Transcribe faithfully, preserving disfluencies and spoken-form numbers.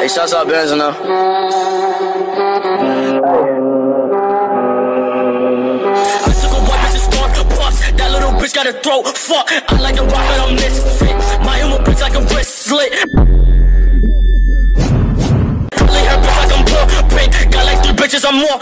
Hey, shouts out Benzino. I took a wipe and just sparked the puffs. That little bitch got a throat. Fuck, I like a rock but I'm misfit. My humor bitch like a wrist slit. I like her bitch like I'm more pink. Got like three bitches, I'm more.